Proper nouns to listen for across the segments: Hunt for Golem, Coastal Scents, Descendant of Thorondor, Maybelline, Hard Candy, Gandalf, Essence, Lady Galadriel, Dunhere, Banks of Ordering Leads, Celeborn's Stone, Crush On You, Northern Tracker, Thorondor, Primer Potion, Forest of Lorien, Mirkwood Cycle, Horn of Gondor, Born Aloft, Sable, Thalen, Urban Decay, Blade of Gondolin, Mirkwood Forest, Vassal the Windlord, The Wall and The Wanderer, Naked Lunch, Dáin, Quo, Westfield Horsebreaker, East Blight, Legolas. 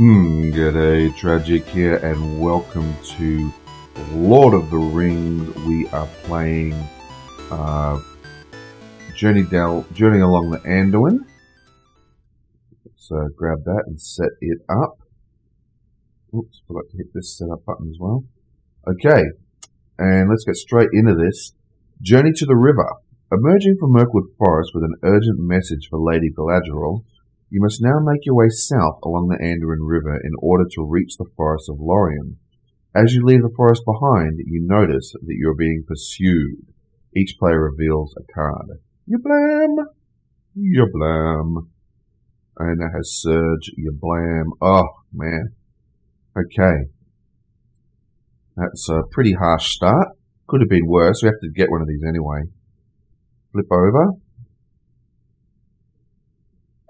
G'day Tragic here, and welcome to Lord of the Rings. We are playing Journey Along the Anduin. So grab that and set it up. Oops, forgot to hit this setup button as well. Okay, and let's get straight into this. Journey to the River. Emerging from Mirkwood Forest with an urgent message for Lady Galadriel, you must now make your way south along the Anduin River in order to reach the Forest of Lorien. As you leave the forest behind, you notice that you are being pursued. Each player reveals a card. Yablam! Yablam. And that has Surge. Yablam. Oh, man. Okay. That's a pretty harsh start. Could have been worse. We have to get one of these anyway. Flip over.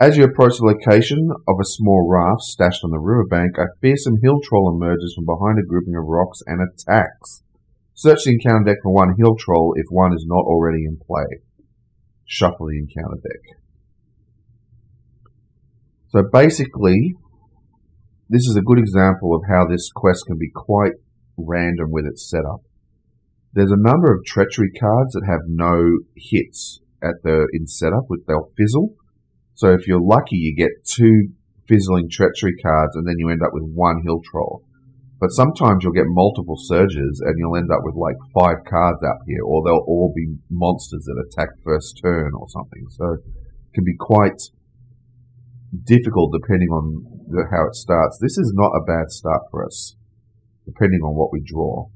As you approach the location of a small raft stashed on the riverbank, a fearsome hill troll emerges from behind a grouping of rocks and attacks. Search the encounter deck for one hill troll if one is not already in play. Shuffle the encounter deck. So basically, this is a good example of how this quest can be quite random with its setup. There's a number of treachery cards that have no hits in setup, which they'll fizzle. So if you're lucky, you get two fizzling treachery cards, and then you end up with one hill troll. But sometimes you'll get multiple surges, and you'll end up with like 5 cards up here, or they'll all be monsters that attack first turn or something. So it can be quite difficult depending on how it starts. This is not a bad start for us, depending on what we draw.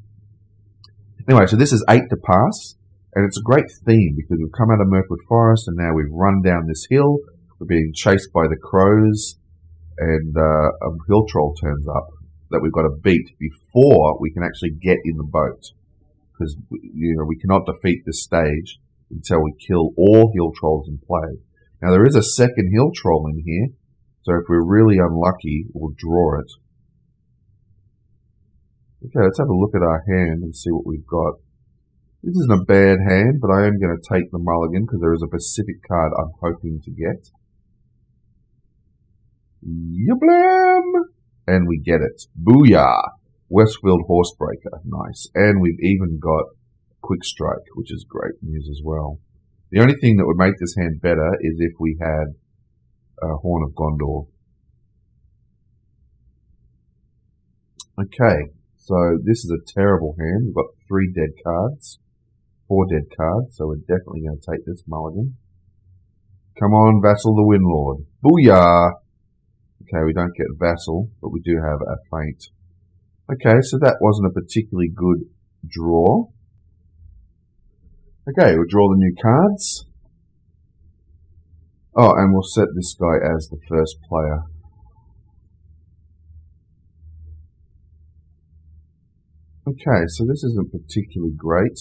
Anyway, so this is 8 to pass, and it's a great theme because we've come out of Mirkwood Forest, and now we've run down this hill. We're being chased by the crows, and a hill troll turns up that we've got to beat before we can actually get in the boat, because we cannot defeat this stage until we kill all hill trolls in play. Now there is a second hill troll in here, so if we're really unlucky, we'll draw it. Okay, let's have a look at our hand and see what we've got. This isn't a bad hand, but I am going to take the mulligan because there is a specific card I'm hoping to get. Yablam! And we get it. Booyah! Westfield Horsebreaker. Nice. And we've even got Quick Strike, which is great news as well. The only thing that would make this hand better is if we had Horn of Gondor. Okay, so this is a terrible hand. We've got 3 dead cards. 4 dead cards, so we're definitely going to take this mulligan. Come on, Vassal the Windlord. Booyah! Okay, we don't get Vassal, but we do have a feint. Okay, so that wasn't a particularly good draw. Okay, we'll draw the new cards. Oh, and we'll set this guy as the first player. Okay, so this isn't particularly great.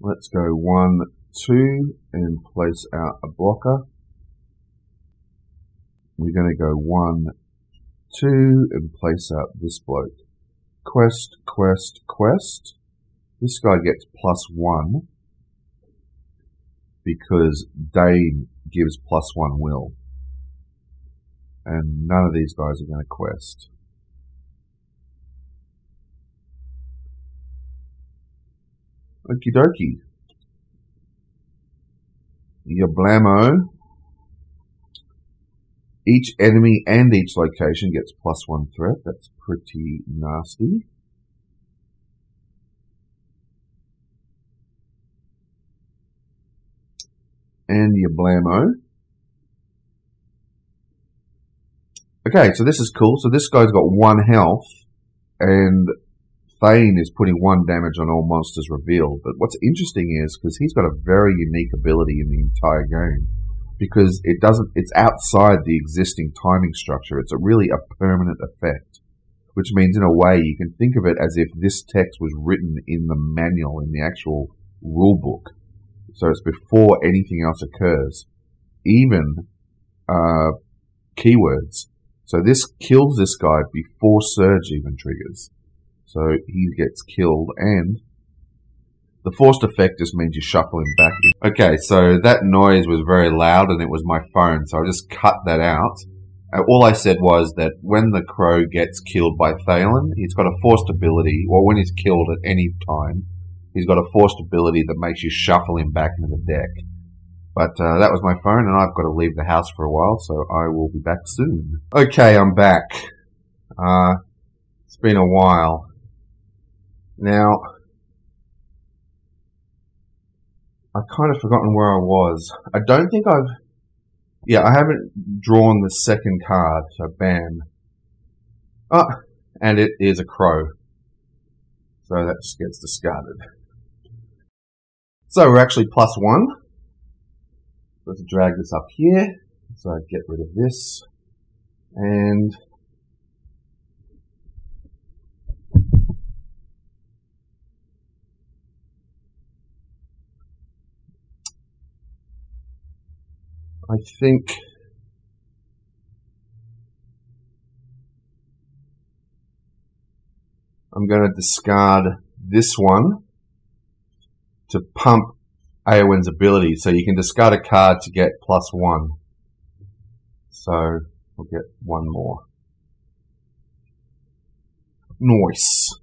Let's go 1, 2 and place out a blocker. We're going to go 1, 2 and place out this bloke. Quest, quest, quest. This guy gets +1 because Dáin gives +1 will, and none of these guys are going to quest. Okie dokie. Yablamo. Each enemy and each location gets +1 threat. That's pretty nasty. And Yablamo. Okay, so this is cool. So this guy's got 1 health, and Thalen is putting 1 damage on all monsters revealed. But what's interesting is, because he's got a very unique ability in the entire game, because it's outside the existing timing structure. It's really a permanent effect, which means in a way you can think of it as if this text was written in the manual, in the actual rule book. So it's before anything else occurs, even keywords. So this kills this guy before Surge even triggers. So he gets killed, and The forced effect just means you're shuffling back in. Okay, so that noise was very loud and it was my phone, so I just cut that out. All I said was that when the crow gets killed by Thalen, he's got a forced ability, or when he's killed at any time, he's got a forced ability that makes you shuffle him back into the deck. But that was my phone, and I've got to leave the house for a while, so I will be back soon. Okay, I'm back. It's been a while. Now, I've kind of forgotten where I was. I don't think I've... Yeah, I haven't drawn the second card, so bam. Ah, and it is a crow. So that just gets discarded. So we're actually +1. Let's drag this up here. So I get rid of this. And... I think... I'm going to discard this one to pump Eowyn's ability. So you can discard a card to get +1. So we'll get one more. Nice.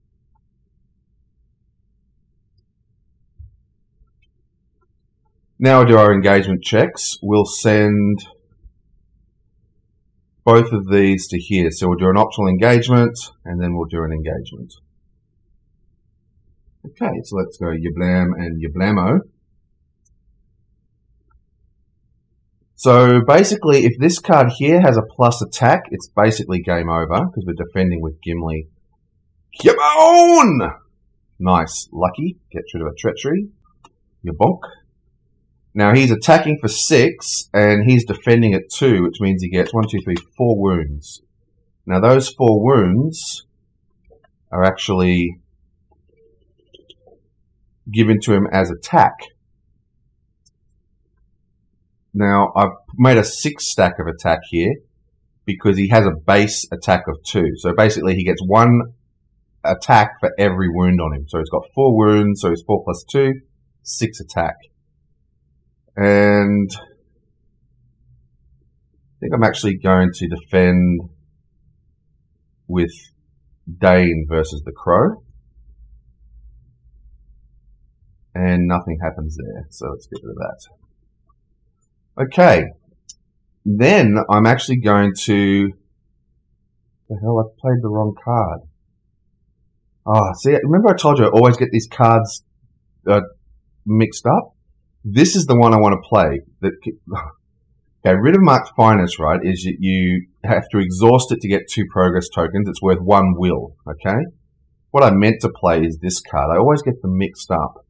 Now we'll do our engagement checks. We'll send both of these to here. So we'll do an optional engagement, and then we'll do an engagement. Okay, so let's go Yablam and Yablamo. So basically, if this card here has a +attack, it's basically game over, because we're defending with Gimli. Yaboon! Nice. Lucky. Get rid of a treachery. Yabonk. Now he's attacking for 6, and he's defending at 2, which means he gets 4 wounds. Now those 4 wounds are actually given to him as attack. Now I've made a 6 stack of attack here, because he has a base attack of 2. So basically he gets 1 attack for every wound on him. So he's got 4 wounds, so he's 4 + 2, 6 attack. And I think I'm actually going to defend with Dáin versus the Crow. And nothing happens there, so let's get rid of that. Okay. Then I'm actually going to... What the hell, I've played the wrong card. Ah, see, remember I told you I always get these cards mixed up? This is the one I want to play. Okay, rid of Marked Finest, right, is you have to exhaust it to get 2 progress tokens. It's worth 1 will, okay? What I meant to play is this card. I always get them mixed up.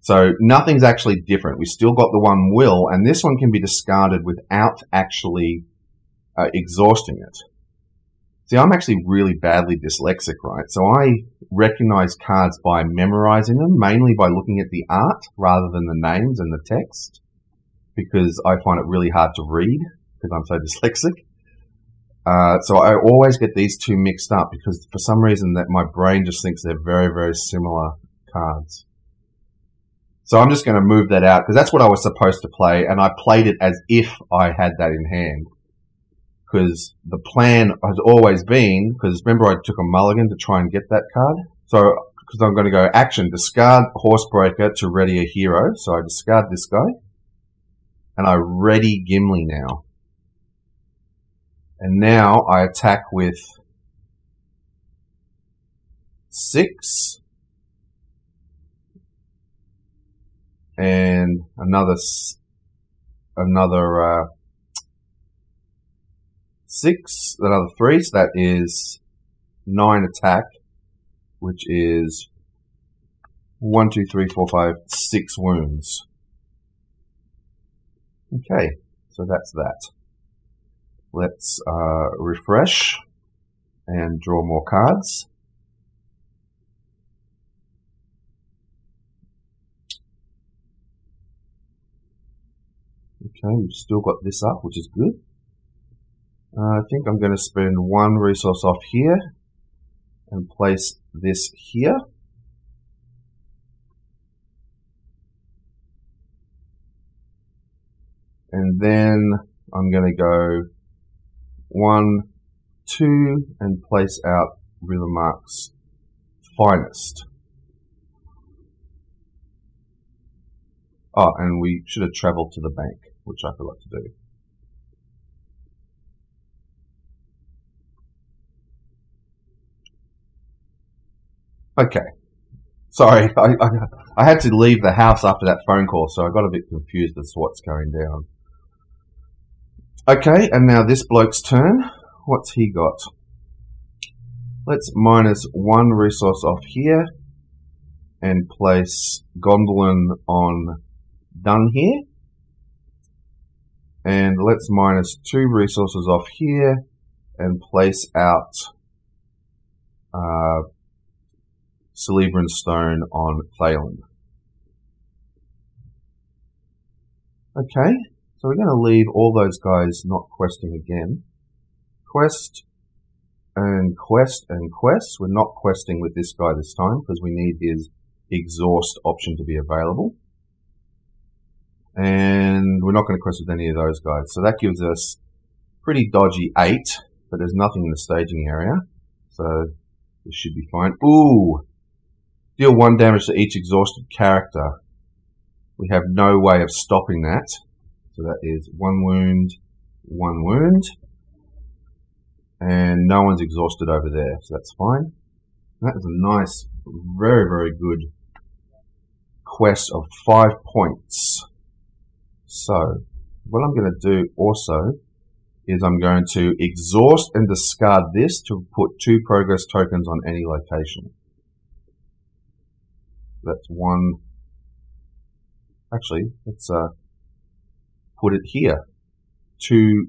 So nothing's actually different. We still got the 1 will, and this one can be discarded without actually exhausting it. See, I'm actually really badly dyslexic, right? So I recognize cards by memorizing them, mainly by looking at the art rather than the names and the text, because I find it really hard to read because I'm so dyslexic. So I always get these 2 mixed up because for some reason that my brain just thinks they're very, very similar cards. So I'm just going to move that out because that's what I was supposed to play, and I played it as if I had that in hand. Because the plan has always been, because remember I took a mulligan to try and get that card? So, because I'm going to go action, discard Horsebreaker to ready a hero. So I discard this guy. And I ready Gimli now. And now I attack with 6. And another 6, another 3, so that is 9 attack, which is 6 wounds. Okay, so that's that. Let's refresh and draw more cards. Okay, we've still got this up, which is good. I think I'm going to spend 1 resource off here and place this here. and then I'm going to go 1, 2 and place out Rivermark's Finest. Oh, and we should have travelled to the bank, which I forgot to do. Okay. Sorry, I had to leave the house after that phone call, so I got a bit confused as to what's going down. Okay, and now this bloke's turn. What's he got? Let's minus one resource off here and place Gondolin on Done Here. And let's minus two resources off here and place out Celeborn's Stone on Phelan. Okay, so we're going to leave all those guys not questing again. Quest and quest and quest. We're not questing with this guy this time because we need his exhaust option to be available. And we're not going to quest with any of those guys. So that gives us pretty dodgy 8, but there's nothing in the staging area. So this should be fine. Ooh! Deal 1 damage to each exhausted character. We have no way of stopping that. So that is 1 wound, 1 wound. And no one's exhausted over there, so that's fine. That is a nice, very, very good quest of 5 points. So, what I'm going to do also is I'm going to exhaust and discard this to put 2 progress tokens on any location. That's 1. Actually, let's put it here. 2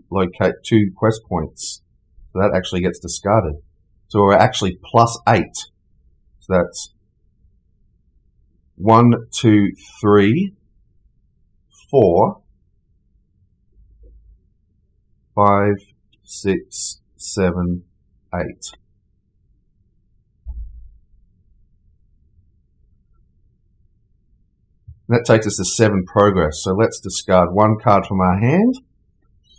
quest points. So that actually gets discarded. So we're actually plus 8. So that's 1, 2, 3, 4, 5, 6, 7, 8. That takes us to 7 progress. So let's discard 1 card from our hand.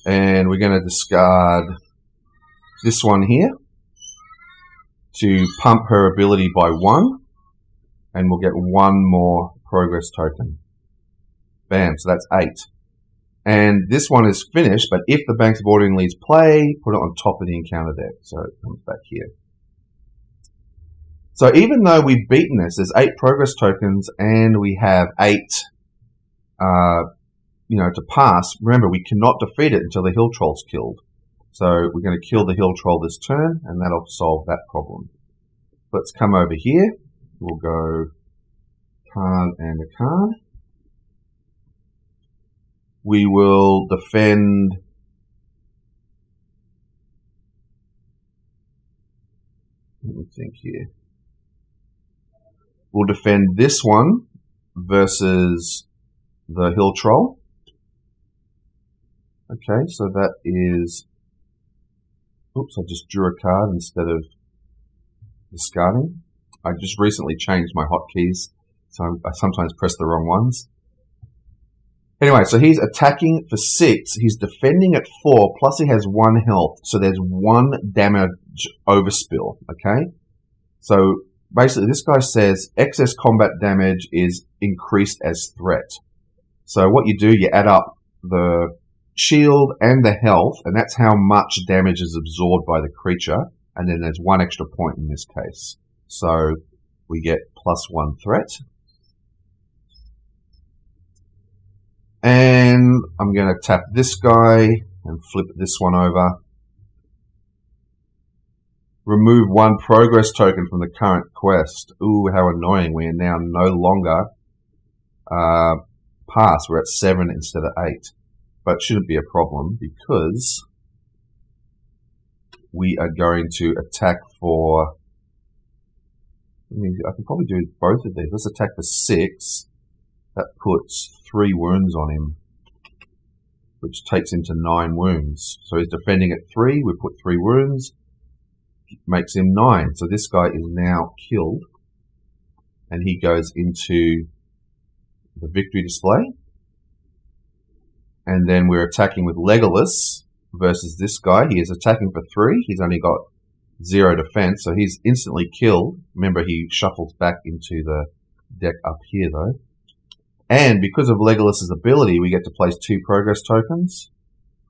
And we're going to discard this one here to pump her ability by 1, and we'll get 1 more progress token. Bam, so that's 8. And this one is finished, but if the Banks of Ordering Leads play, put it on top of the encounter deck. So it comes back here. So even though we've beaten this, there's 8 progress tokens and we have 8 to pass. Remember, we cannot defeat it until the hill troll's killed. So we're going to kill the hill troll this turn, and that'll solve that problem. Let's come over here. We'll go card and a card. We will defend We'll defend this one versus the hill troll. Okay, so that is... Oops, I just drew a card instead of discarding. I just recently changed my hotkeys, so I sometimes press the wrong ones. Anyway, so he's attacking for 6. He's defending at 4, plus he has 1 health. So there's 1 damage overspill, okay? So basically this guy says excess combat damage is increased as threat. So what you do, you add up the shield and the health, and that's how much damage is absorbed by the creature, and then there's 1 extra point in this case. So we get +1 threat. And I'm going to tap this guy and flip this one over. Remove 1 progress token from the current quest. Ooh, how annoying. We are now no longer pass. We're at 7 instead of 8. But it shouldn't be a problem because we are going to attack for... I can probably do both of these. Let's attack for 6. That puts 3 wounds on him, which takes him to 9 wounds. So he's defending at 3. We put 3 wounds. It makes him 9. So this guy is now killed. And he goes into the victory display. And then we're attacking with Legolas versus this guy. He is attacking for 3. He's only got 0 defense, so he's instantly killed. Remember, he shuffles back into the deck up here, though. And because of Legolas's ability, we get to place 2 progress tokens,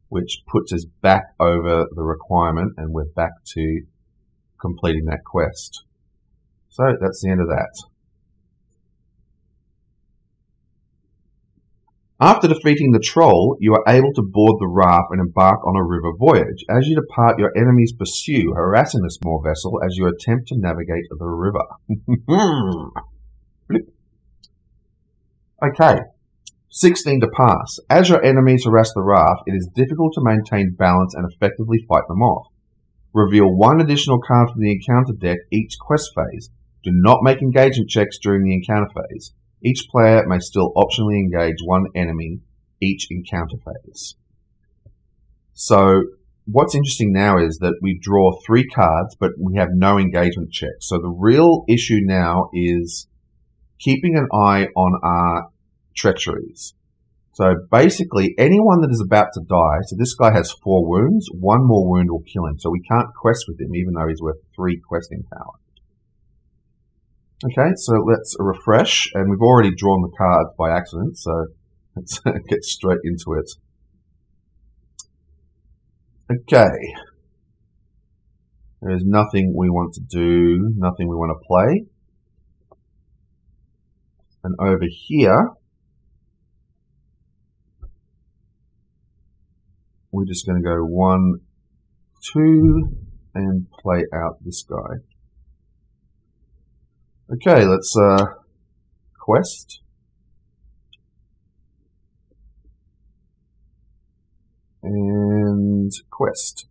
which puts us back over the requirement, and we're back to completing that quest. So that's the end of that. After defeating the troll, you are able to board the raft and embark on a river voyage. As you depart, your enemies pursue, harassing the small vessel as you attempt to navigate the river. Okay, 16 to pass. As your enemies harass the raft, it is difficult to maintain balance and effectively fight them off. Reveal 1 additional card from the encounter deck each quest phase. Do not make engagement checks during the encounter phase. Each player may still optionally engage 1 enemy each encounter phase. So what's interesting now is that we draw 3 cards, but we have no engagement checks. So the real issue now is keeping an eye on our treacheries. So basically, anyone that is about to die, so this guy has 4 wounds, 1 more wound will kill him. So we can't quest with him, even though he's worth 3 questing power. Okay, so let's refresh, and we've already drawn the cards by accident, so let's get straight into it. Okay. There is nothing we want to do, nothing we want to play. And over here, we're just going to go 1, 2, and play out this guy. Okay, let's quest. And quest.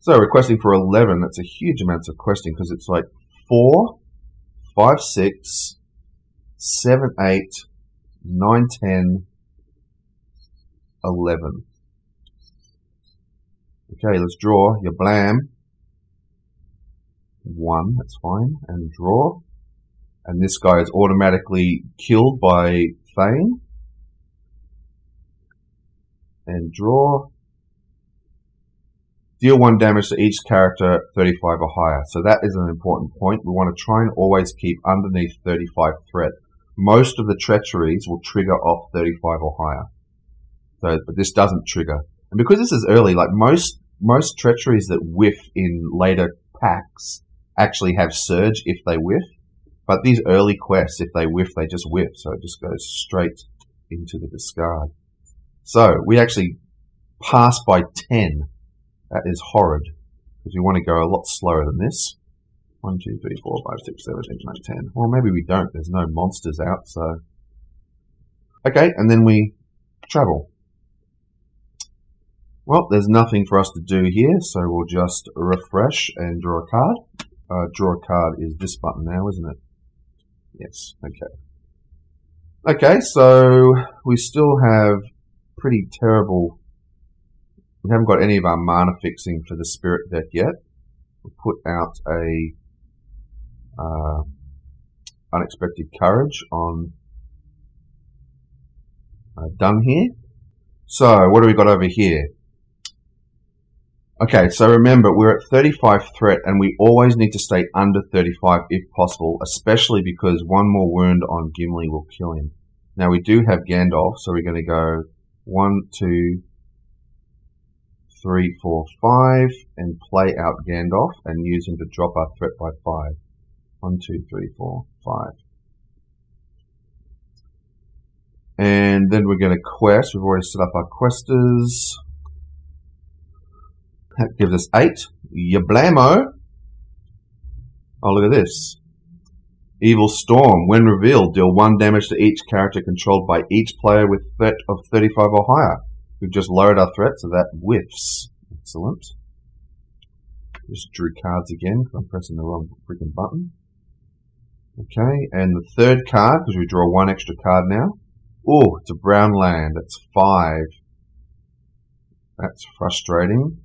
So requesting for 11, that's a huge amount of questing, because it's like 4, 5, 6, 7, 8, 9, 10, 11. Okay, let's draw your blam. 1, that's fine, and draw. And this guy is automatically killed by Thane. And draw. Deal 1 damage to each character 35 or higher. So that is an important point. We want to try and always keep underneath 35 threat. Most of the treacheries will trigger off 35 or higher. So, but this doesn't trigger. And because this is early, like most treacheries that whiff in later packs actually have surge if they whiff, but these early quests, if they whiff, they just whiff, so it just goes straight into the discard. So we actually pass by 10. That is horrid, because we want to go a lot slower than this. 1, 2, 3, 4, 5, 6, 7, 8, 9, 10. Well, maybe we don't. There's no monsters out, so... Okay, and then we travel. Well, there's nothing for us to do here, so we'll just refresh and draw a card. Draw a card is this button now, isn't it? Yes, okay. Okay, so we still have pretty terrible... We haven't got any of our mana fixing for the spirit deck yet. We'll put out a unexpected courage on Dunhere. So, what do we got over here? Okay, so remember, we're at 35 threat, and we always need to stay under 35 if possible, especially because 1 more wound on Gimli will kill him. Now, we do have Gandalf, so we're going to go 1, 2, 3, 4, 5, and play out Gandalf and use him to drop our threat by 5. 1, 2, 3, 4, 5. And then we're going to quest. We've already set up our questers. That gives us 8. Yablamo. Oh, look at this. Evil Storm. When revealed, deal 1 damage to each character controlled by each player with threat of 35 or higher. We've just lowered our threat, so that whiffs. Excellent. Just drew cards again, because I'm pressing the wrong freaking button. Okay, and the 3rd card, because we draw 1 extra card now. Oh, it's a brown land. That's 5. That's frustrating.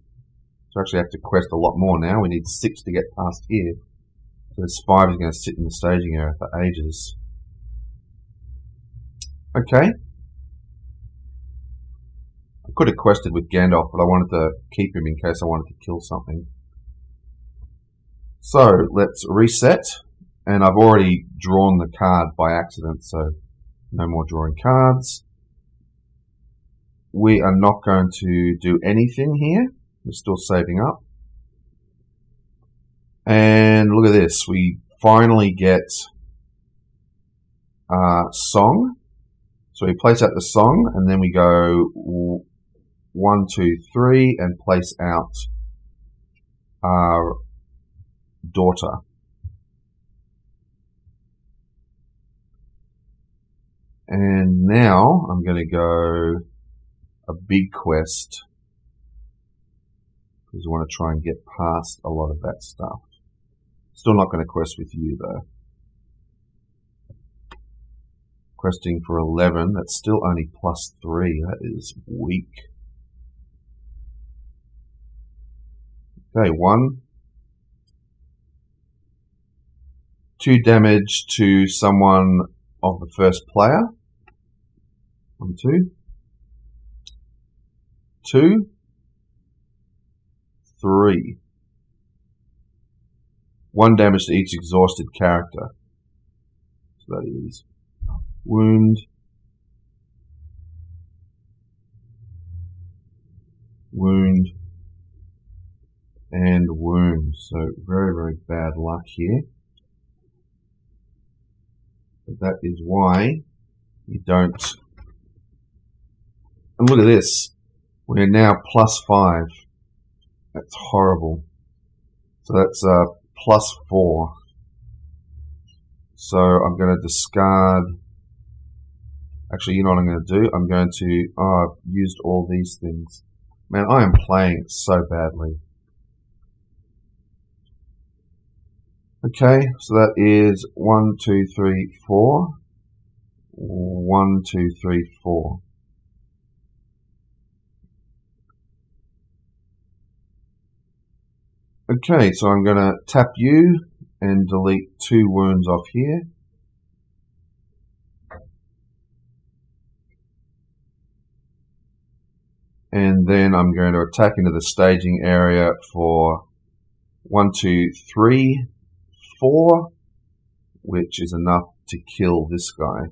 So I actually have to quest a lot more now. We need 6 to get past here. So this 5 is going to sit in the staging area for ages. Okay. I could have quested with Gandalf, but I wanted to keep him in case I wanted to kill something. So, let's reset. And I've already drawn the card by accident, so no more drawing cards. We are not going to do anything here. We're still saving up. And look at this. We finally get song. So we place out the song, and then we go 1, 2, 3, and place out our daughter. And now I'm going to go a big quest, because I want to try and get past a lot of that stuff. Still not going to quest with you, though. Questing for 11, that's still only +3. That is weak. Okay, 1, 2 damage to someone of the first player. 1, 2, 2, 3. 1 damage to each exhausted character. So that is wound. Wound. And wound. So very, very bad luck here. But that is why you don't... And look at this. We're now +5. That's horrible. So that's +4. So I'm going to discard... Actually, you know what I'm going to do? I'm going to... Oh, I've used all these things. Man, I am playing so badly. Okay, so that is 1, 2, 3, 4. 1, 2, 3, 4. Okay, so I'm going to tap you and delete 2 wounds off here. And then I'm going to attack into the staging area for 1, 2, 3, 4, which is enough to kill this guy.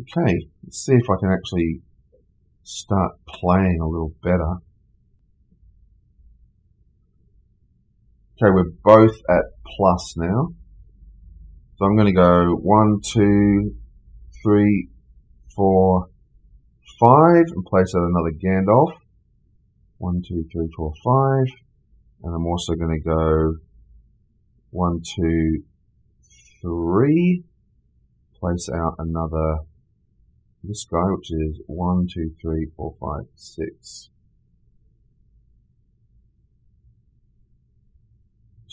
Okay, let's see if I can actually start playing a little better. Okay, we're both at plus now. So I'm going to go 1, 2, 3, 4, 5, and place out another Gandalf. 1, 2, 3, 4, 5. And I'm also going to go 1, 2, 3. Place out another, this guy, which is 1, 2, 3, 4, 5, 6.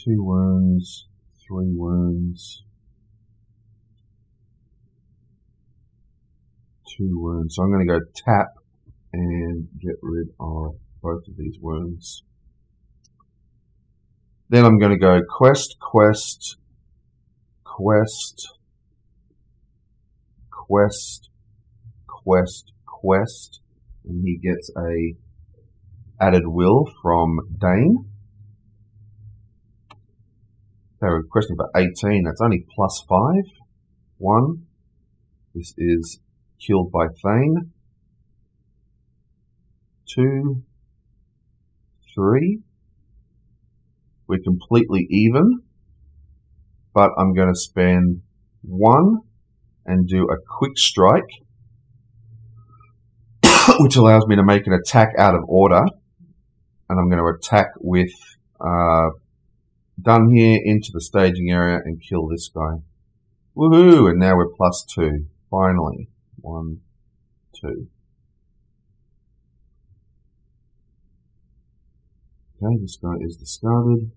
2 wounds, 3 wounds. 2 wounds. So I'm going to go tap and get rid of both of these wounds. Then I'm going to go quest, quest, quest, quest, quest, quest, and he gets a added will from Dáin. Okay, we're questing for 18. That's only +5. 1. This is killed by Thane. 2, 3. We're completely even, but I'm going to spend 1 and do a quick strike, which allows me to make an attack out of order. And I'm going to attack with Dunhere into the staging area and kill this guy. Woohoo! And now we're +2. Finally. 1, 2. Okay, this guy is discarded.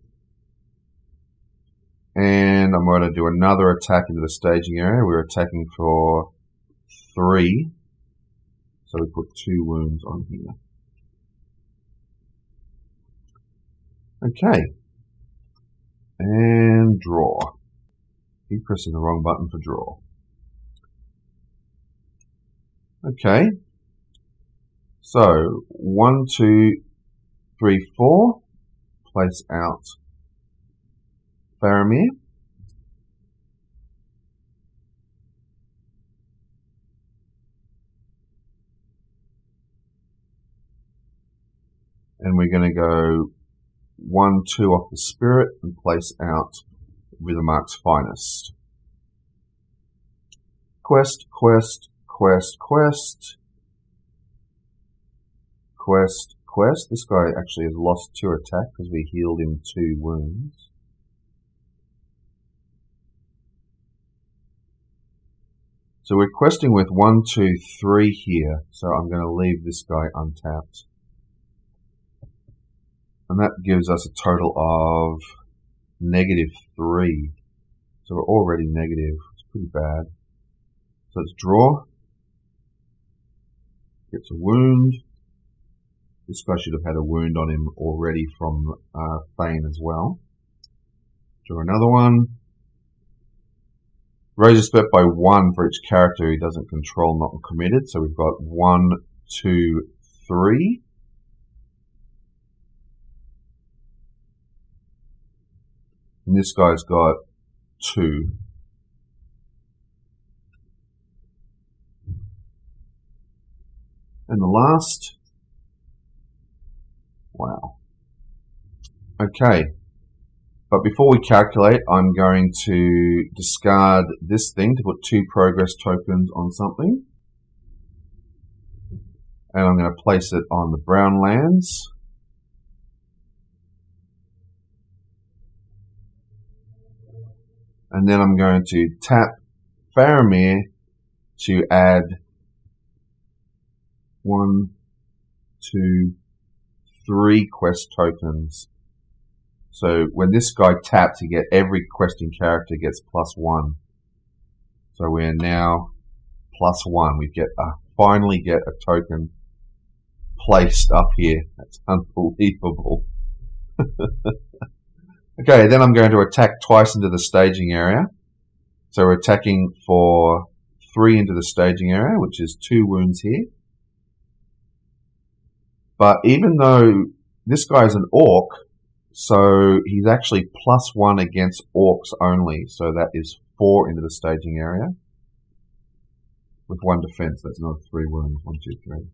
And I'm going to do another attack into the staging area. We're attacking for 3. So we put 2 wounds on here. Okay. And draw. He's pressing the wrong button for draw. Okay. So, 1, 2, 3, 4. Place out Faramir. And we're going to go 1, 2 off the spirit and place out with the Marked Finest. Quest, quest, quest, quest. Quest, quest. This guy actually has lost 2 attack because we healed him 2 wounds. So we're questing with 1, 2, 3 here. So I'm going to leave this guy untapped. And that gives us a total of -3. So we're already negative. It's pretty bad. So let's draw. Gets a wound. This guy should have had a wound on him already from Thane as well. Draw another one. Raise his bet by 1 for each character he doesn't control, not committed. So we've got 1, 2, 3. And this guy's got 2. And the last. Wow. Okay. But before we calculate, I'm going to discard this thing to put 2 progress tokens on something. And I'm going to place it on the brown lands. And then I'm going to tap Faramir to add 1, 2, 3 quest tokens. So when this guy taps, he gets every questing character gets +1. So we're now +1. We get finally get a token placed up here. That's unbelievable. Okay, then I'm going to attack twice into the staging area. So we're attacking for 3 into the staging area, which is 2 wounds here. But even though this guy is an orc, so he's actually +1 against orcs only. So that is 4 into the staging area. With 1 defense, that's another 3 wounds. 1, 2, 3.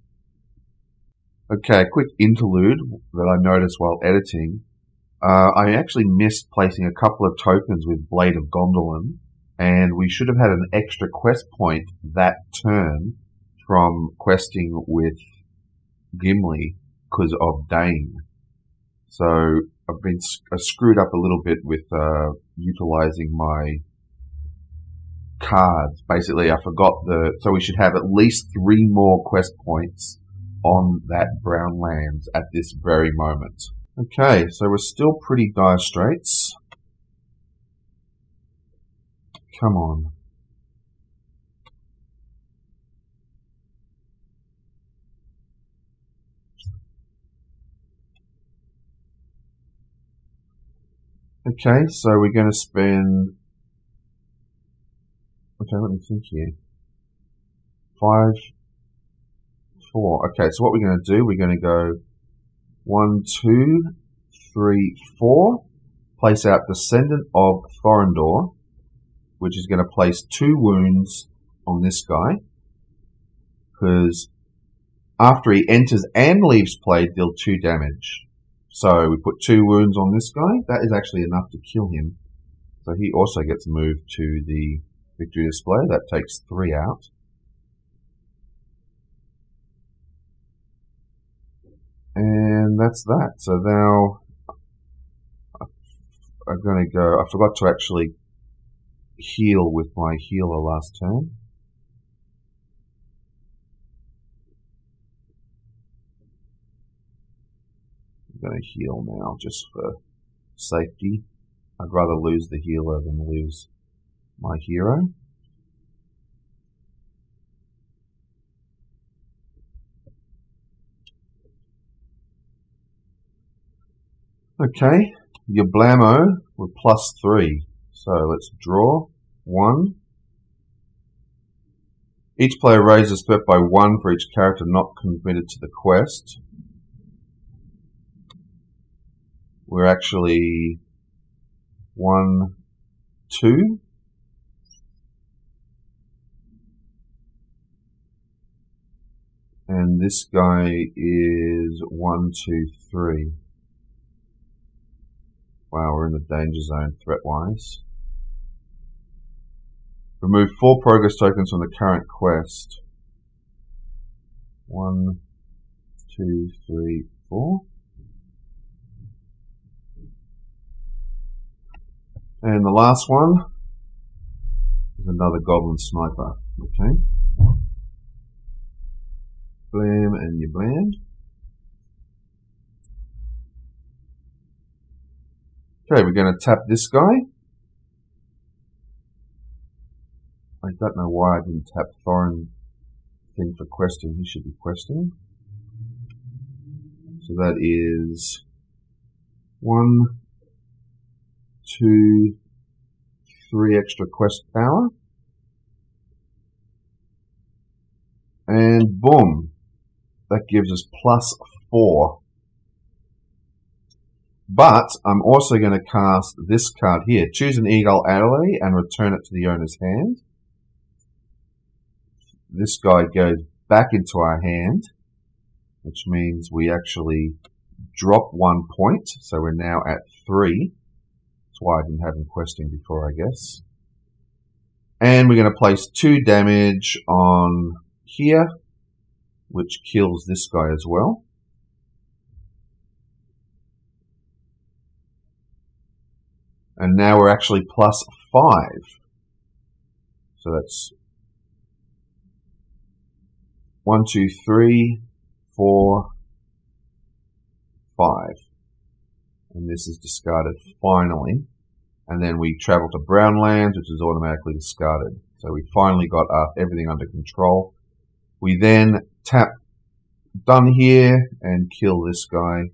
Okay, a quick interlude that I noticed while editing. I actually missed placing a couple of tokens with Blade of Gondolin, and we should have had an extra quest point that turn from questing with Gimli because of Dáin. So I've been screwed up a little bit with utilizing my cards. Basically, I forgot so we should have at least 3 more quest points on that brown lands at this very moment. Okay, so we're still pretty dire straits. Come on. Okay, so we're going to spend. Okay, let me think here. 5, 4. Okay, so what we're going to do, we're going to go 1, 2, 3, 4. Place out Descendant of Thorondor, which is going to place 2 wounds on this guy. Because after he enters and leaves play, deal 2 damage. So we put 2 wounds on this guy. That is actually enough to kill him. So he also gets moved to the victory display. That takes 3 out. And that's that. So now I'm going to go. I forgot to actually heal with my healer last turn. I'm going to heal now just for safety. I'd rather lose the healer than lose my hero. Okay, your blammo with +3. So let's draw. 1. Each player raises a threat by 1 for each character not committed to the quest. We're actually 1, 2. And this guy is 1, 2, 3. Wow, we're in the danger zone threat-wise. Remove 4 progress tokens from the current quest. 1, 2, 3, 4. And the last one is another goblin sniper. Okay. Blam and you bland. Okay, we're going to tap this guy. I don't know why I didn't tap Thorin thing for questing. He should be questing. So that is 1, 2, 3 extra quest power. And boom. That gives us +4. But I'm also going to cast this card here. Choose an Eagle Ally and return it to the owner's hand. This guy goes back into our hand, which means we actually drop 1 point. So we're now at 3. That's why I didn't have him questing before, I guess. And we're going to place 2 damage on here, which kills this guy as well. And now we're actually +5. So that's 1, 2, 3, 4, 5. And this is discarded finally. And then we travel to Brownlands, which is automatically discarded. So we finally got everything under control. We then tap done here and kill this guy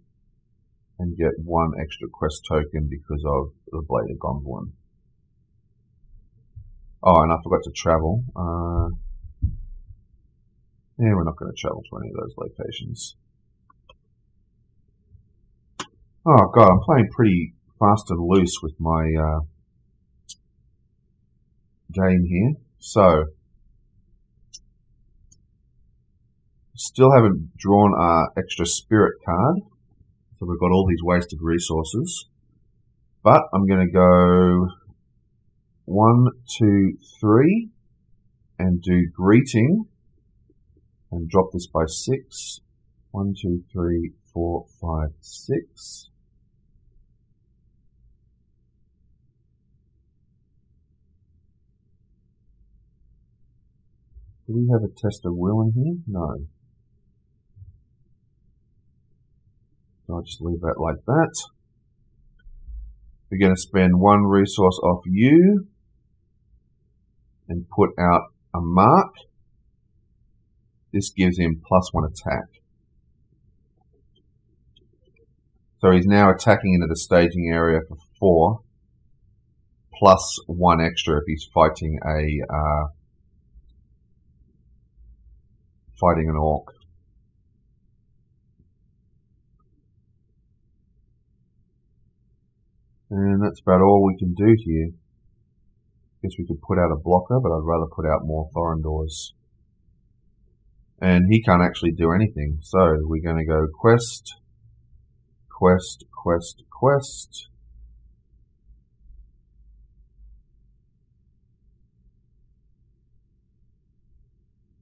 and get 1 extra quest token because of the Blade of Gondolin. Oh, and I forgot to travel. Yeah, we're not going to travel to any of those locations. Oh god, I'm playing pretty fast and loose with my game here. So, still haven't drawn our extra spirit card. So we've got all these wasted resources. But I'm going to go 1, 2, 3 and do greeting. And drop this by 6. 1, 2, 3, 4, 5, 6. Do we have a test of will in here? No. So I'll just leave that like that. We're going to spend 1 resource off you and put out a mark. This gives him +1 attack. So he's now attacking into the staging area for 4, +1 extra if he's fighting a fighting an orc. And that's about all we can do here. I guess we could put out a blocker, but I'd rather put out more Thorondors. And he can't actually do anything. So we're going to go quest, quest, quest, quest.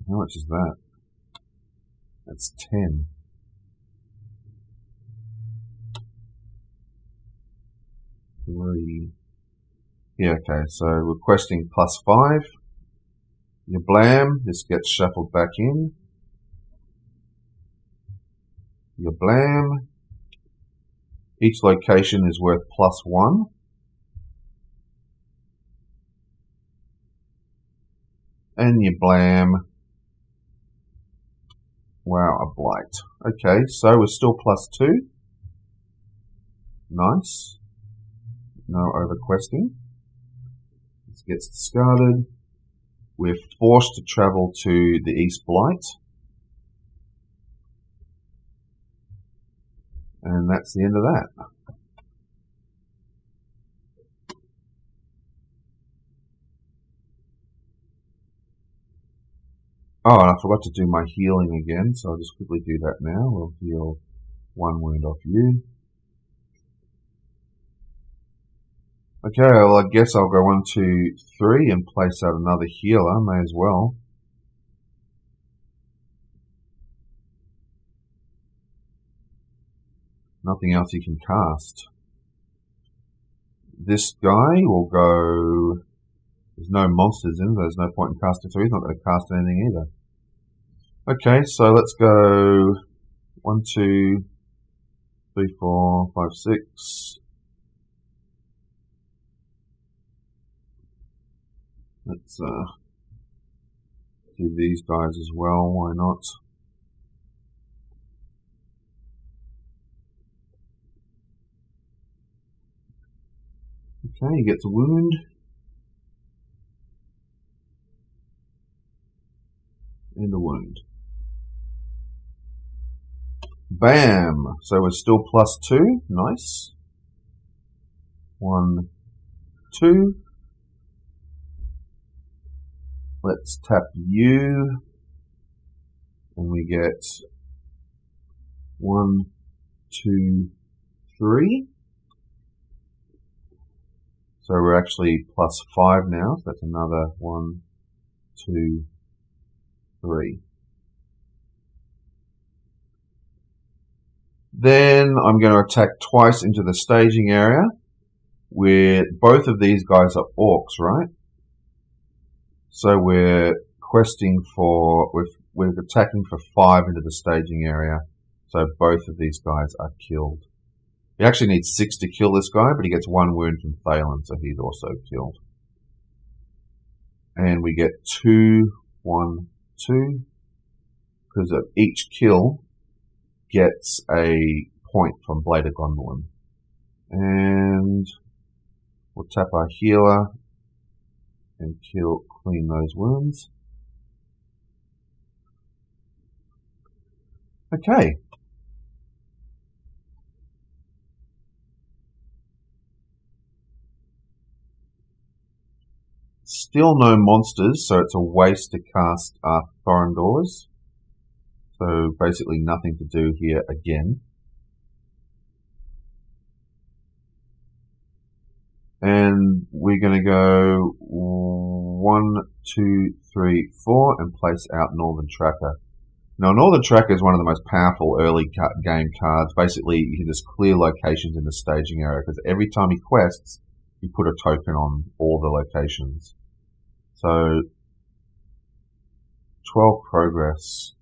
How much is that? That's 10. Yeah, okay, so we're questing +5. Your blam, this gets shuffled back in. Your blam. Each location is worth +1. And your blam. Wow, a blight. Okay, so we're still +2. Nice. No overquesting. Let's gets discarded. We're forced to travel to the East Blight. And that's the end of that. Oh, and I forgot to do my healing again, so I'll just quickly do that now. We'll heal one wound off you. Okay, well, I guess I'll go 1, 2, 3 and place out another healer. May as well. Nothing else he can cast. This guy will go... There's no monsters in there. There's no point in casting, so he's not going to cast anything either. Okay, so let's go... 1, 2, 3, 4, 5, 6... Let's do these guys as well, why not? Okay, he gets a wound. And a wound. Bam! So we're still +2, nice. 1, 2... Let's tap you, and we get 1, 2, 3. So we're actually +5 now, so that's another 1, 2, 3. Then I'm going to attack twice into the staging area, where both of these guys are orcs, right? So we're questing for, we're attacking for 5 into the staging area. So both of these guys are killed. We actually need 6 to kill this guy, but he gets 1 wound from Thalen, so he's also killed. And we get 2, 1, 2. Because of each kill gets a point from Blade of Gondolin. And we'll tap our healer and kill, clean those wounds. Okay. Still no monsters, so it's a waste to cast our Thorondors. So basically nothing to do here again. And we're going to go 1, 2, 3, 4 and place out Northern Tracker. Now, Northern Tracker is one of the most powerful early game cards. Basically, you can just clear locations in the staging area because every time he quests, you put a token on all the locations. So, 12 progress.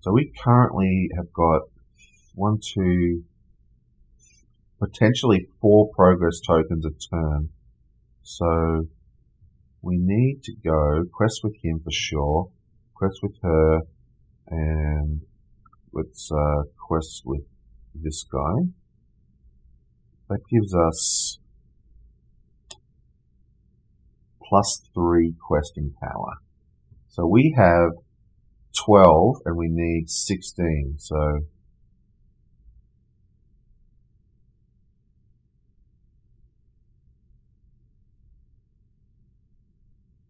So we currently have got 1, 2... potentially 4 progress tokens a turn. So we need to go quest with him for sure, quest with her, and let's quest with this guy. That gives us +3 questing power. So we have 12 and we need 16, so...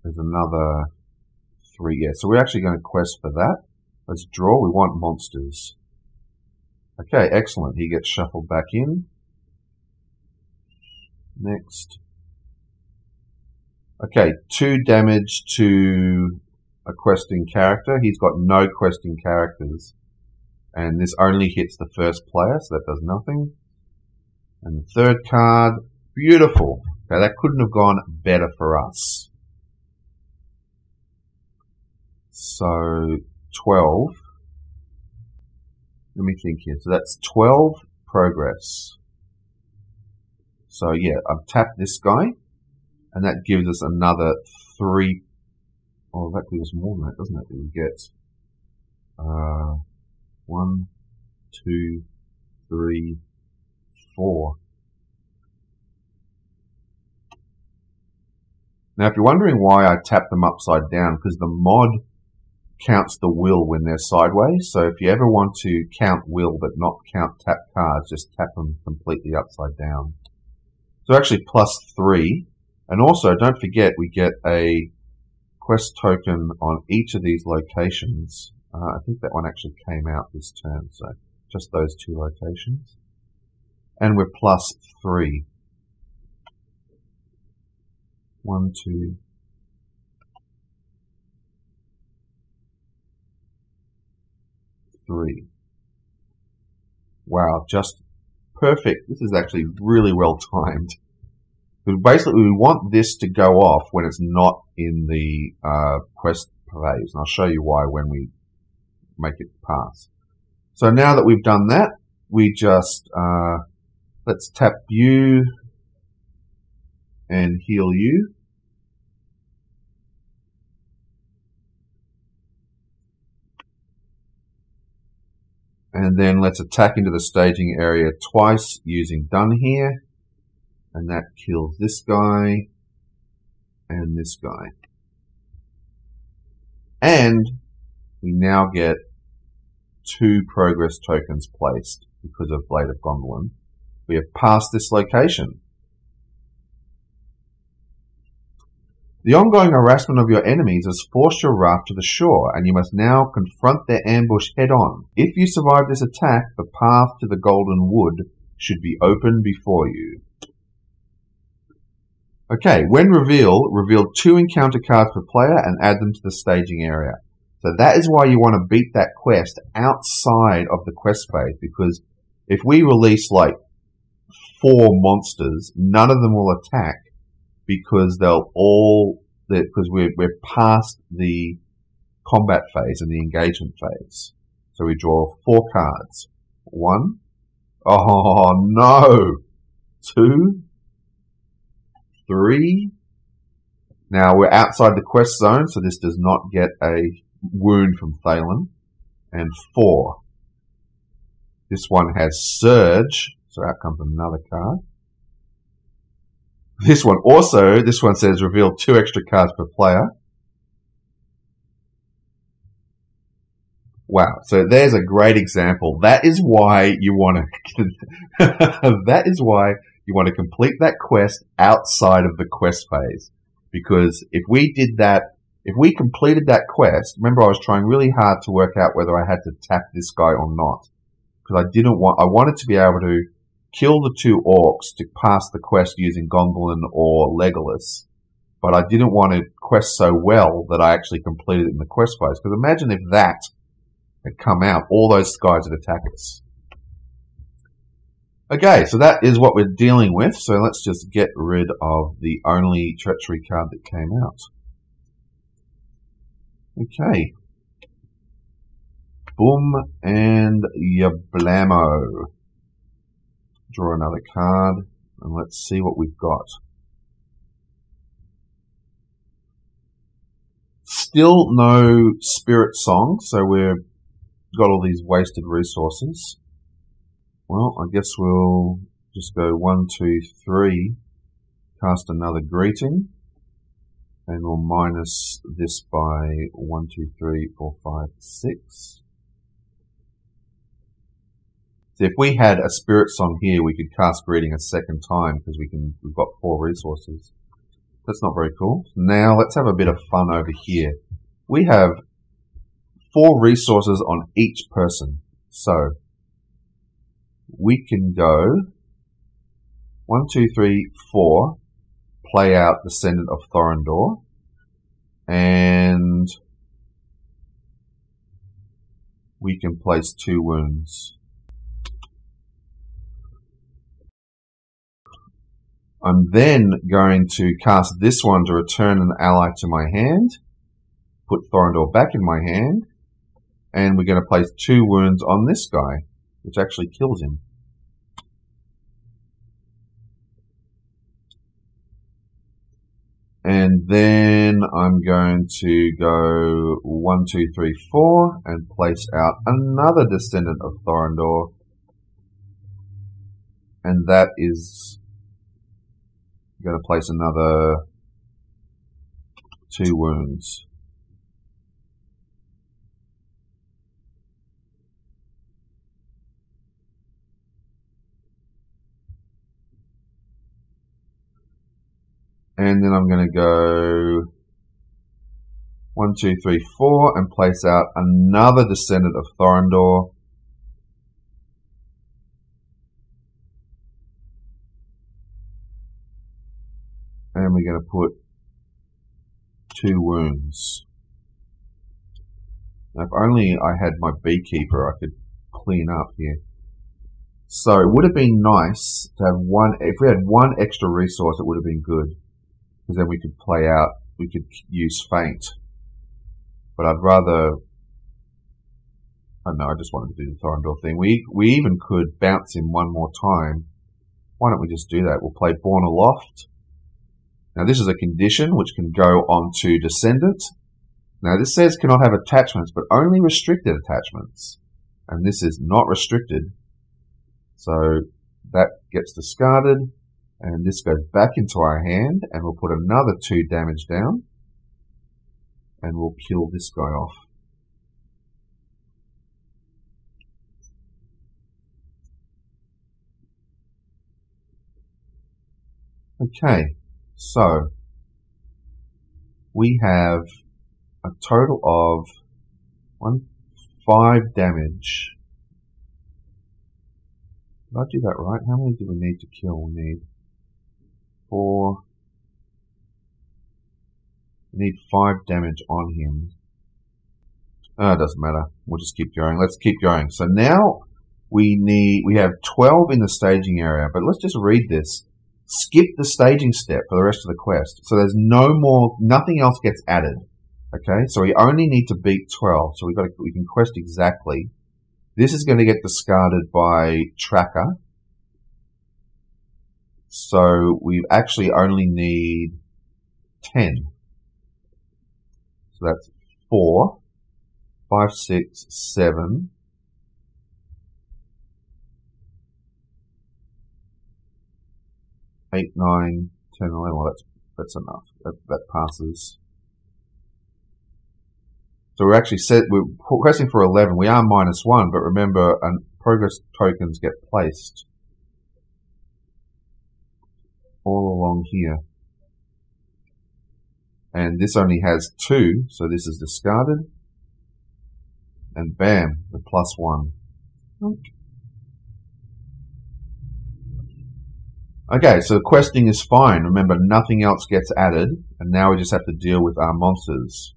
There's another 3, yeah. So we're actually going to quest for that. Let's draw. We want monsters. Okay, excellent. He gets shuffled back in. Next. Okay, 2 damage to a questing character. He's got no questing characters. And this only hits the first player, so that does nothing. And the third card. Beautiful. Okay, that couldn't have gone better for us. So, 12. Let me think here. So that's 12 progress. So yeah, I've tapped this guy. And that gives us another 3. Oh, that gives us more than that, doesn't it? We get 1, 2, 3, 4. Now, if you're wondering why I tap them upside down, because the mod counts the will when they're sideways. So if you ever want to count will but not count tap cards, just tap them completely upside down. So actually +3. And also, don't forget, we get a quest token on each of these locations. I think that one actually came out this turn, so just those two locations. And we're +3. 1, 2. Wow, just perfect. This is actually really well timed. But basically, we want this to go off when it's not in the quest phase, and I'll show you why when we make it pass. So now that we've done that, we just let's tap you and heal you. And then let's attack into the staging area twice using Done Here. And that kills this guy and this guy. And we now get 2 progress tokens placed because of Blade of Gondolin. We have passed this location. The ongoing harassment of your enemies has forced your raft to the shore, and you must now confront their ambush head-on. If you survive this attack, the path to the Golden Wood should be open before you. Okay, when reveal 2 encounter cards per player and add them to the staging area. So that is why you want to beat that quest outside of the quest phase, because if we release, like, 4 monsters, none of them will attack, because they'll all, because we're past the combat phase and the engagement phase. So we draw 4 cards. 1. Oh no! 2. 3. Now we're outside the quest zone, so this does not get a wound from Thalen. And 4. This one has Surge, so out comes another card. This one also, this one says reveal 2 extra cards per player. Wow, so there's a great example. That is why you want to that is why you want to complete that quest outside of the quest phase. Because if we did that, if we completed that quest, remember I was trying really hard to work out whether I had to tap this guy or not. Because I wanted to be able to kill the 2 orcs to pass the quest using Gondolin or Legolas. But I didn't want to quest so well that I actually completed it in the quest phase. Because imagine if that had come out, all those guys would attack us. Okay, so that is what we're dealing with. So let's just get rid of the only treachery card that came out. Okay. Boom and yablamo. Draw another card, and let's see what we've got. Still no Spirit Song, so we've got all these wasted resources. Well, I guess we'll just go 1, 2, 3, cast another Greeting, and we'll minus this by 1, 2, 3, 4, 5, 6. If we had a Spirit Song here, we could cast Greeting a second time because we've got 4 resources. That's not very cool. Now let's have a bit of fun over here. We have 4 resources on each person, so we can go 1, 2, 3, 4. Play out Descendant of Thorondor, and we can place 2 wounds. I'm then going to cast this one to return an ally to my hand, put Thorondor back in my hand, and we're going to place 2 wounds on this guy, which actually kills him. And then I'm going to go 1, 2, 3, 4, and place out another Descendant of Thorondor, and that is... I'm going to place another 2 wounds. And then I'm going to go 1, 2, 3, 4 and place out another Descendant of Thorondor. And we're going to put 2 wounds. Now, if only I had my beekeeper, I could clean up here. So it would have been nice to have one, if we had one extra resource, it would have been good. Because then we could play out, we could use Feint. But I'd rather, I don't know, I just wanted to do the Thorondor thing. We even could bounce him one more time. Why don't we just do that? We'll play Born Aloft. Now this is a condition which can go on to Descendant. Now this says cannot have attachments, but only restricted attachments. And this is not restricted. So that gets discarded. And this goes back into our hand, and we'll put another 2 damage down. And we'll kill this guy off. Okay, so we have a total of 5 damage. Did I do that right? How many do we need to kill? We need 4. We need 5 damage on him. Oh, it doesn't matter. We'll just keep going. Let's keep going. So now we have 12 in the staging area, but let's just read this. Skip the staging step for the rest of the quest. So there's no more, nothing else gets added. Okay, so we only need to beat 12. So we can quest exactly. This is going to get discarded by Tracker. So we actually only need 10. So that's 4, 5, 6, 7. Eight, 9, 10, 11. Well, that's enough. That passes. So we're actually set. We're pressing for 11. We are -1, but remember, and progress tokens get placed all along here. And this only has 2, so this is discarded. And bam, the +1. Okay. Okay, so questing is fine. Remember, nothing else gets added, and now we just have to deal with our monsters.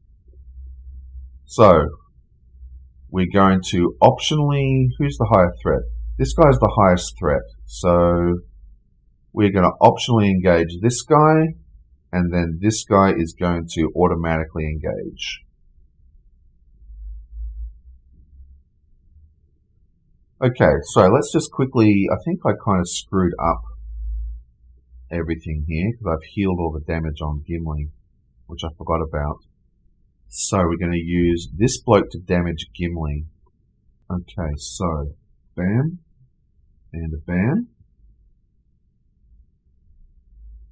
So, we're going to optionally... Who's the higher threat? This guy's the highest threat. So, we're going to optionally engage this guy, and then this guy is going to automatically engage. Okay, so let's just quickly... I think I kind of screwed up everything here, because I've healed all the damage on Gimli, which I forgot about. So we're going to use this bloke to damage Gimli. Okay, so bam, and a bam.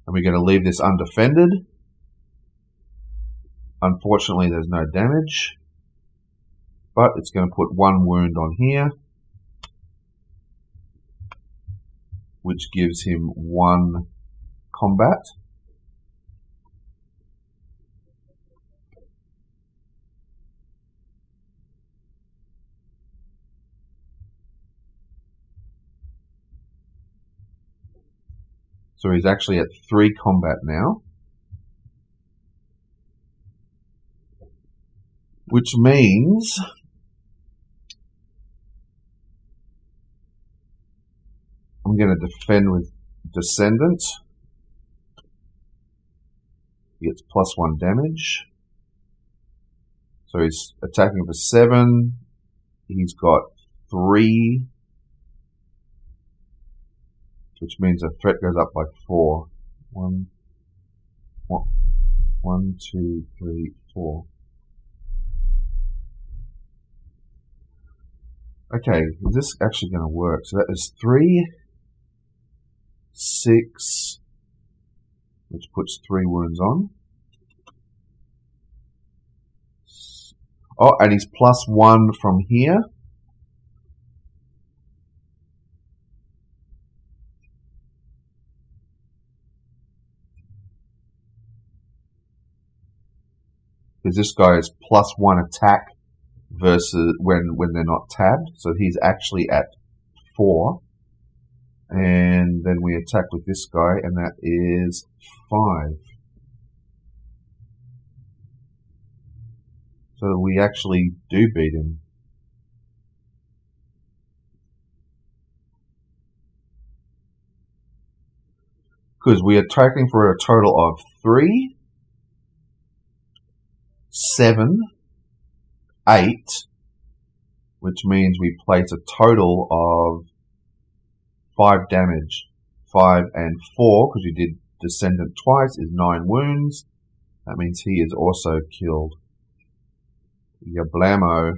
And we're going to leave this undefended. Unfortunately, there's no damage. But it's going to put 1 wound on here, which gives him 1 combat. So he's actually at 3 combat now, which means I'm going to defend with Descendant. He gets +1 damage. So he's attacking for 7. He's got 3, which means the threat goes up by 4. 1, 2, 3, 4. Okay, is this actually going to work? So that is 3, 6, which puts 3 wounds on. Oh, and he's plus one from here. Because this guy is plus one attack versus when they're not tabbed. So he's actually at 4. And then we attack with this guy, and that is 5. So we actually do beat him. Because we are attacking for a total of 3. 7, 8, which means we place a total of 5 damage. 5 and 4, because we did Descendant twice, is 9 wounds. That means he is also killed. Yablamo.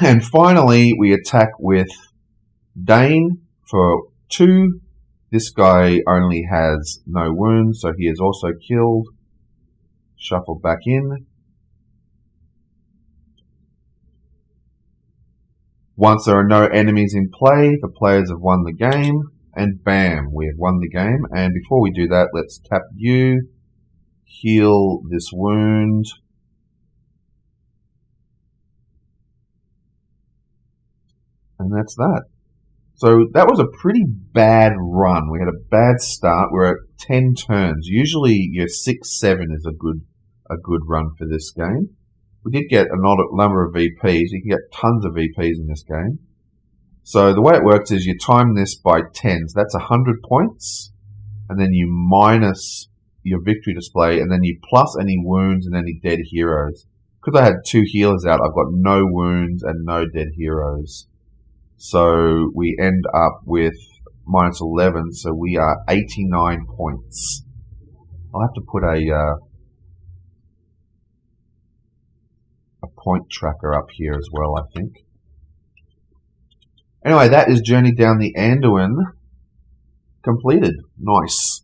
And finally, we attack with Dáin for 2. This guy only has no wounds, so he is also killed. Shuffle back in. Once there are no enemies in play, the players have won the game. And bam, we have won the game. And before we do that, let's tap you. Heal this wound. And that's that. So that was a pretty bad run. We had a bad start. We're at 10 turns. Usually your 6-7 is a good run for this game. We did get a number of VPs. You can get tons of VPs in this game. So the way it works is you time this by 10. So that's 100 points. And then you minus your victory display. And then you plus any wounds and any dead heroes. Because I had 2 healers out, I've got no wounds and no dead heroes. So we end up with minus 11, so we are 89 points. I'll have to put a point tracker up here as well, I think. Anyway, that is Journey Down the Anduin completed. Nice.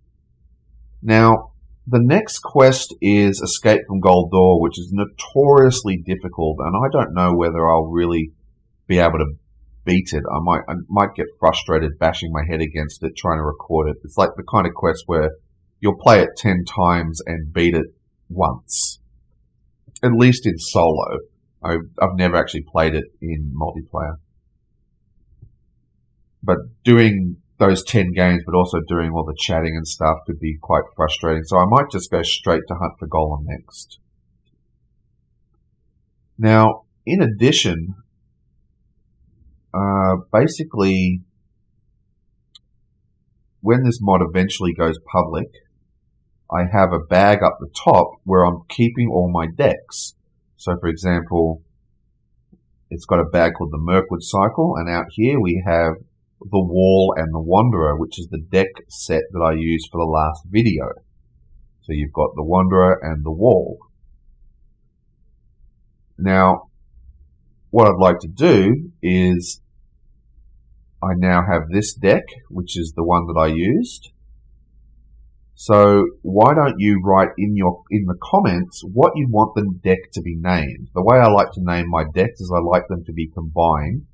Now, the next quest is Escape from Goldor, which is notoriously difficult, and I don't know whether I'll really be able to beat it. I might get frustrated bashing my head against it, trying to record it. It's like the kind of quest where you'll play it 10 times and beat it once. At least in solo. I've never actually played it in multiplayer. But doing those 10 games, but also doing all the chatting and stuff could be quite frustrating. So I might just go straight to Hunt for Golem next. Now, in addition, basically, when this mod eventually goes public, I have a bag up the top where I'm keeping all my decks. So, for example, it's got a bag called the Mirkwood Cycle, and out here we have The Wall and The Wanderer, which is the deck set that I used for the last video. So you've got The Wanderer and The Wall. Now, what I'd like to do is I now have this deck, which is the one that I used. So why don't you write in the comments what you want the deck to be named. The way I like to name my decks is I like them to be combined.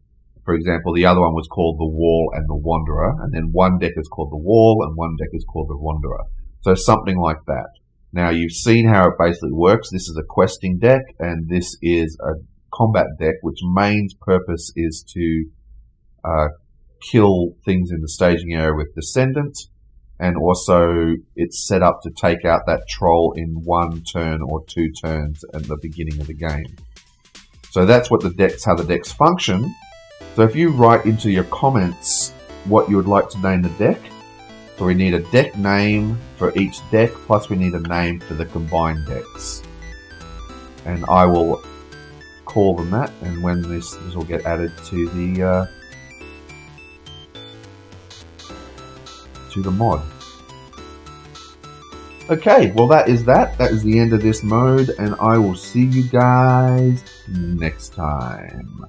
For example, the other one was called The Wall and The Wanderer, and then one deck is called The Wall and one deck is called The Wanderer. So something like that. Now, you've seen how it basically works. This is a questing deck, and this is a combat deck, which main purpose is to kill things in the staging area with Descendant, and also it's set up to take out that troll in 1 turn or 2 turns at the beginning of the game. So that's what the decks, how the decks function. So if you write into your comments what you would like to name the deck, so we need a deck name for each deck, plus we need a name for the combined decks, and I will call them that, and when this will get added to the mod. Okay, well that is that. That is the end of this mode, and I will see you guys next time.